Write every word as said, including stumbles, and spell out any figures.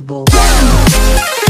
possible.